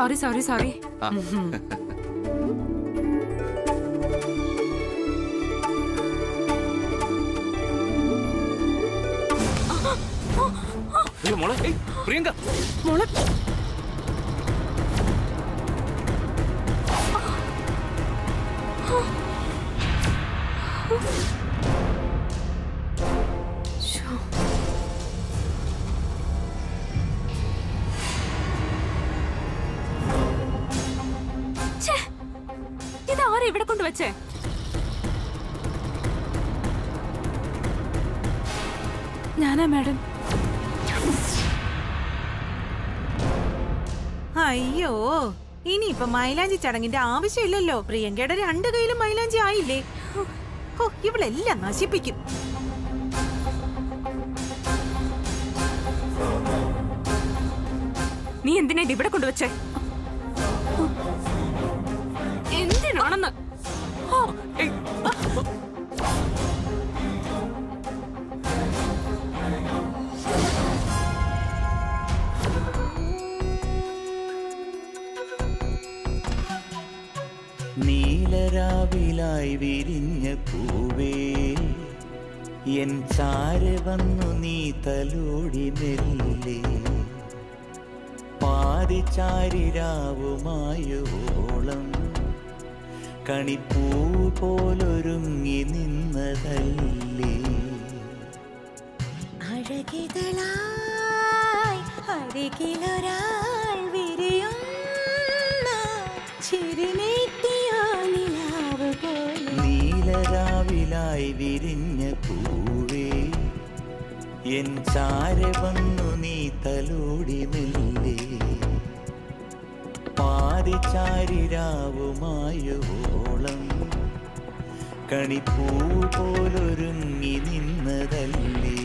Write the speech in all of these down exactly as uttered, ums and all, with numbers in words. Sorry sorry sorry Priyanka ഞാനാ madam. അയ്യോ ഇനിയിപ്പോ മൈലാഞ്ചി ചടങ്ങിന്റെ ആവശ്യമില്ലല്ലോ. പ്രിയങ്കയുടെ രണ്ട് കൈയിലും മൈലാഞ്ചി ആയില്ലേ? ഓ ഇവളെല്ലാം നശിപ്പിക്കും. നീ എന്തിനാ ഇവിടെ കൊണ്ടുവച്ചേ? എന്തിനാണെന്ന് നീലരാവിലായി വിരിഞ്ഞ പൂവേ എൻ ചാരെ വന്നു നീ തലോടി മെല്ലെ പാതിചാരിരാവുമായോളം കണിപ്പൂ പോലൊരുങ്ങി നിന്നതല്ലേ. അഴകിതളായി അരികിലൊരാൾ വിരിയുന്ന ചിരിനീട്ടിയ നിലാവ് പോലെ നീലരാവിലായി വിരിഞ്ഞ പൂവേ എൻ ചാരെ വന്നു നീ തലോടി മെല്ലെ പാരിചാരിരാവുമായോളം കണിപ്പൂ പോലൊരുങ്ങി നിന്നതല്ലേ.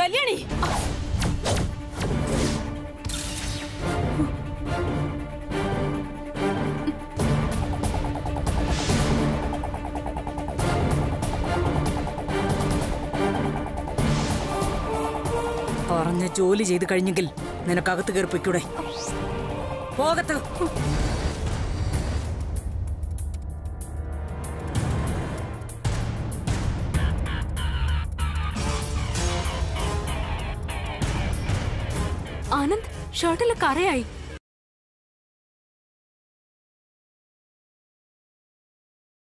കല്യാണി പറഞ്ഞ ജോലി ചെയ്ത് കഴിഞ്ഞെങ്കിൽ നിനക്കകത്ത് കയറി പൊയ്ക്കൂടെ? പോകത്ത്. ആനന്ദ് ഷർട്ടില് കറയായി.